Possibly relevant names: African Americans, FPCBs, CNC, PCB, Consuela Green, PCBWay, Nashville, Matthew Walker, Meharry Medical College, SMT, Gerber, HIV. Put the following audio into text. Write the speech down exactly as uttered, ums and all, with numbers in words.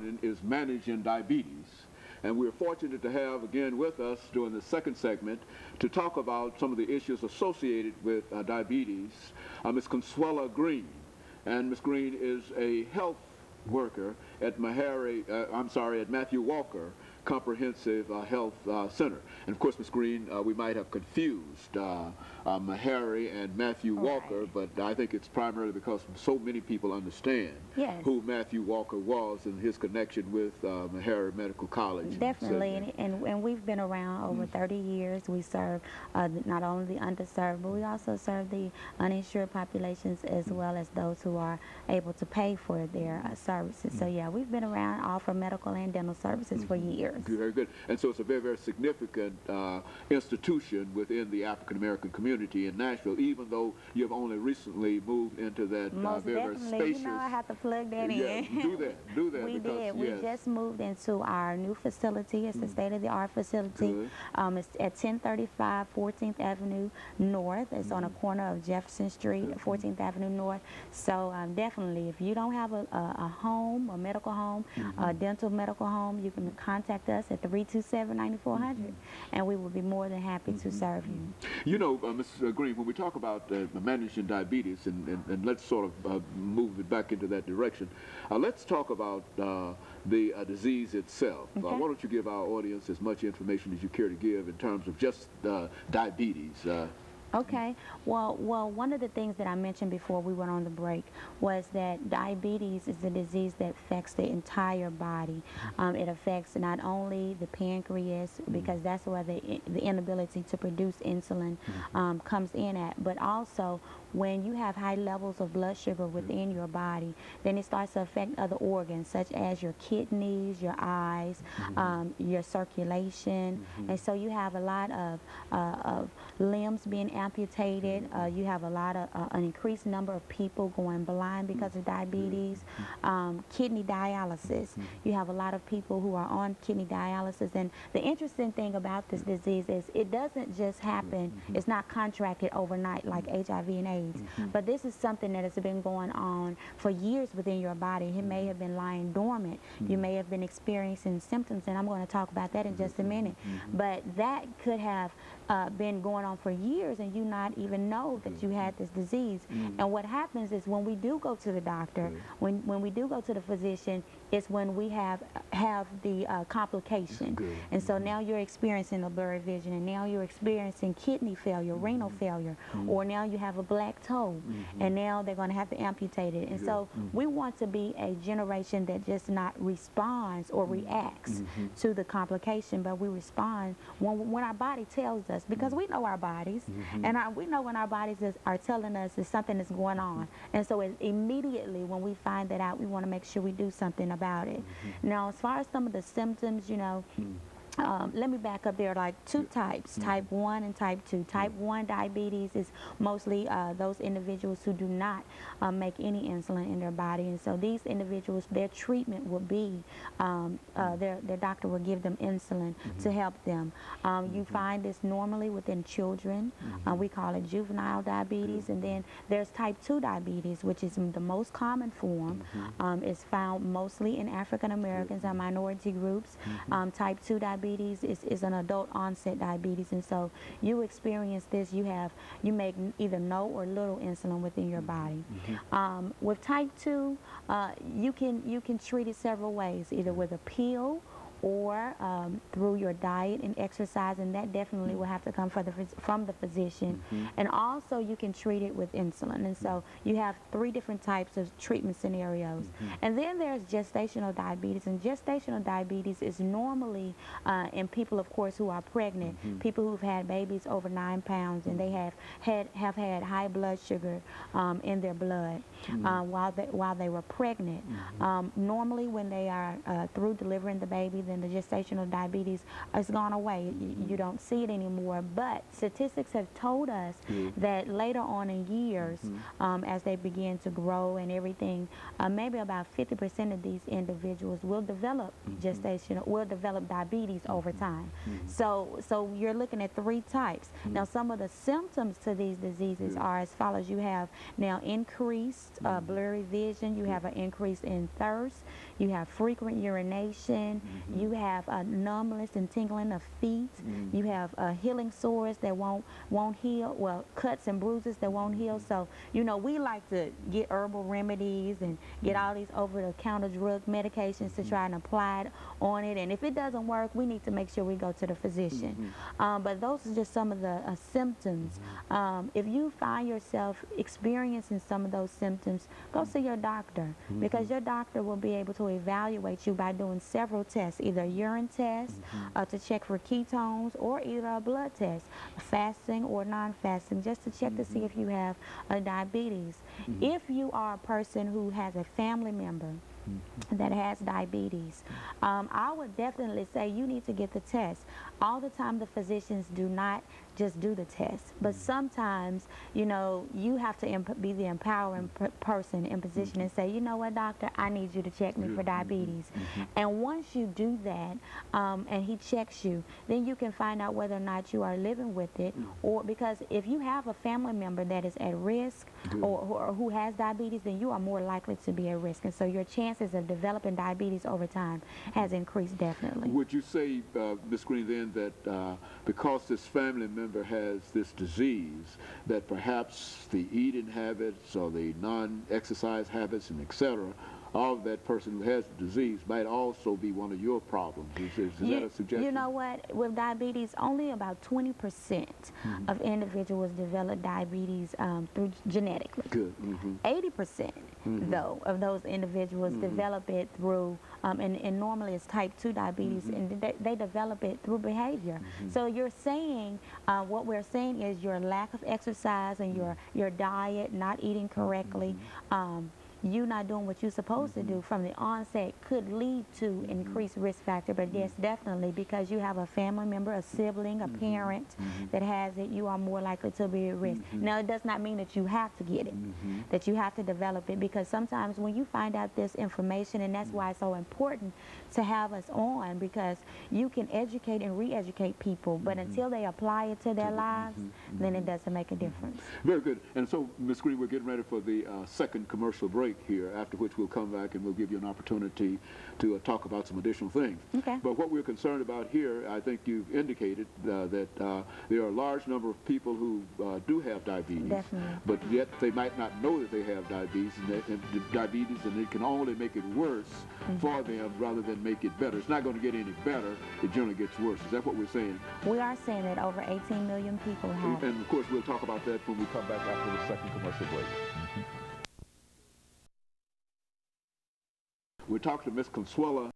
Hardin is managing diabetes. And we're fortunate to have, again, with us during the second segment to talk about some of the issues associated with uh, diabetes, uh, Miz Consuela Green. And Miz Green is a health worker at Meharry, uh, I'm sorry, at Matthew Walker Comprehensive uh, Health uh, Center. And of course, Miz Green, uh, we might have confused uh, uh, Meharry and Matthew All Walker, right. but I think it's primarily because so many people understand yes. who Matthew Walker was and his connection with uh, Meharry Medical College. Definitely, and, and, and we've been around over mm. thirty years. We serve uh, not only the underserved, but we also serve the uninsured populations as mm. well as those who are able to pay for their uh, services. Mm. So yeah, we've been around offer medical and dental services mm. for years. Very good. And so it's a very, very significant uh, institution within the African-American community in Nashville, even though you've only recently moved into that uh, very, very spacious. You know, I have to plug that yeah, in. Do that. Do that. We because, did. We yes. just moved into our new facility. It's mm. a state-of-the-art facility. Um, it's at ten thirty-five fourteenth Avenue North. It's mm. on a corner of Jefferson Street, mm. fourteenth Avenue North. So um, definitely, if you don't have a, a, a home, a medical home, mm-hmm. a dental medical home, you can contact us at three two seven, nine four hundred, mm-hmm. and we will be more than happy mm-hmm. to serve you. You know, uh, Missus Green, when we talk about uh, managing diabetes, and, and, and let's sort of uh, move it back into that direction, uh, let's talk about uh, the uh, disease itself. Okay. Uh, why don't you give our audience as much information as you care to give in terms of just uh, diabetes? Uh, Okay. Well, well, one of the things that I mentioned before we went on the break was that diabetes is a disease that affects the entire body. Um, it affects not only the pancreas, because that's where the, the inability to produce insulin um, comes in at, but also when you have high levels of blood sugar within your body, then it starts to affect other organs, such as your kidneys, your eyes, mm-hmm. um, your circulation. Mm-hmm. And so you have a lot of, uh, of limbs being amputated. Uh, you have a lot of uh, an increased number of people going blind because of diabetes. Um, kidney dialysis. You have a lot of people who are on kidney dialysis. And the interesting thing about this disease is it doesn't just happen. It's not contracted overnight like H I V and AIDS. Mm-hmm. But this is something that has been going on for years within your body. It may have been lying dormant. Mm-hmm. You may have been experiencing symptoms, and I'm going to talk about that in just a minute. Mm-hmm. But that could have uh, been going on for years, and you not even know that you had this disease. Mm-hmm. And what happens is when we do go to the doctor, mm-hmm. when, when we do go to the physician, it's when we have have the uh, complication. And so mm-hmm. now you're experiencing a blurry vision, and now you're experiencing kidney failure, mm-hmm. renal failure, mm-hmm. or now you have a black toe, mm-hmm. and now they're going to have to amputate it. And yeah. so mm-hmm. we want to be a generation that just not responds or mm-hmm. reacts mm-hmm. to the complication, but we respond when, when our body tells us, because we know our bodies, mm-hmm. and our, we know when our bodies is, are telling us that something is going on. And so it, immediately when we find that out, we want to make sure we do something about it. Mm-hmm. Now, as far as some of the symptoms, you know, mm-hmm. Um, let me back up. There are like two types, mm-hmm. type one and type two. Type one diabetes is mostly uh, those individuals who do not um, make any insulin in their body. And so these individuals, their treatment will be, um, uh, their, their doctor will give them insulin mm-hmm. to help them. Um, mm-hmm. You find this normally within children. Mm-hmm. uh, we call it juvenile diabetes. Mm-hmm. And then there's type two diabetes, which is the most common form. Mm-hmm. um, it's found mostly in African Americans and minority groups. Mm-hmm. um, type two diabetes Is, is an adult onset diabetes, and so you experience this, you have you make either no or little insulin within your body. Mm-hmm. um, with type two, uh, you can you can treat it several ways, either with a pill or um, through your diet and exercise, and that definitely will have to come from the, from the physician. Mm-hmm. And also you can treat it with insulin. And so you have three different types of treatment scenarios. Mm-hmm. And then there's gestational diabetes, and gestational diabetes is normally uh, in people, of course, who are pregnant, mm-hmm. people who've had babies over nine pounds, and they have had, have had high blood sugar um, in their blood mm-hmm. uh, while, they, while they were pregnant. Mm-hmm. um, normally when they are uh, through delivering the baby, and the gestational diabetes has gone away. You, you don't see it anymore. But statistics have told us yeah. that later on in years, mm-hmm. um, as they begin to grow and everything, uh, maybe about fifty percent of these individuals will develop mm-hmm. gestational, will develop diabetes mm-hmm. over time. Mm-hmm. So, so you're looking at three types. Mm-hmm. Now, some of the symptoms to these diseases yeah. are as follows. You have now increased mm-hmm. uh, blurry vision. You yeah. have an increase in thirst. You have frequent urination. Mm-hmm. You have a numbness and tingling of feet. Mm-hmm. You have uh, healing sores that won't won't heal. Well, cuts and bruises that won't heal. So, you know, we like to get herbal remedies and get all these over-the-counter drug medications to try and apply it on it. And if it doesn't work, we need to make sure we go to the physician. Mm-hmm. um, but those are just some of the uh, symptoms. Mm-hmm. um, if you find yourself experiencing some of those symptoms, go see your doctor, mm-hmm. because your doctor will be able to evaluate you by doing several tests, either a urine test mm-hmm. uh, to check for ketones, or either a blood test, fasting or non-fasting, just to check mm-hmm. to see if you have a diabetes. Mm-hmm. If you are a person who has a family member mm-hmm. that has diabetes, um, I would definitely say you need to get the test. All the time the physicians do not just do the test, but sometimes, you know, you have to be the empowering person in position mm-hmm. and say, you know what, doctor, I need you to check me for diabetes. Mm-hmm. And once you do that, um, and he checks you, then you can find out whether or not you are living with it, or because if you have a family member that is at risk or, or who has diabetes, then you are more likely to be at risk, and so your chances of developing diabetes over time has increased definitely. Would you say, uh, Miz Green, then that uh, because this family member has this disease, that perhaps the eating habits or the non-exercise habits and et cetera of that person who has the disease might also be one of your problems? Is, is you, that a suggestion? You know what? With diabetes, only about twenty percent mm-hmm. of individuals develop diabetes um, through genetically. Good. Mm-hmm. eighty percent mm-hmm. though of those individuals mm-hmm. develop it through, um, and, and normally it's type two diabetes, mm-hmm. and they, they develop it through behavior. Mm-hmm. So you're saying, uh, what we're saying is your lack of exercise and your, your diet, not eating correctly, mm-hmm. um, you not doing what you're supposed mm-hmm. to do from the onset could lead to mm-hmm. increased risk factor. But mm-hmm. yes, definitely, because you have a family member, a sibling, a mm-hmm. parent mm-hmm. that has it, you are more likely to be at risk. Mm-hmm. Now, it does not mean that you have to get it, mm-hmm. that you have to develop it, because sometimes when you find out this information, and that's mm-hmm. why it's so important to have us on, because you can educate and re-educate people, but mm-hmm. until they apply it to their lives, mm-hmm. then it doesn't make a difference. Very good. And so, Miz Green, we're getting ready for the uh, second commercial break here, after which we'll come back and we'll give you an opportunity to uh, talk about some additional things. Okay. But what we're concerned about here, I think you've indicated uh, that uh, there are a large number of people who uh, do have diabetes, definitely. But yet they might not know that they have diabetes, and, that, and diabetes, and it can only make it worse mm-hmm. for them rather than make it better. It's not going to get any better. It generally gets worse. Is that what we're saying? We are saying that over eighteen million people have. And, and of course, we'll talk about that when we come back after the second commercial break. Mm-hmm. We talked to Miz Consuela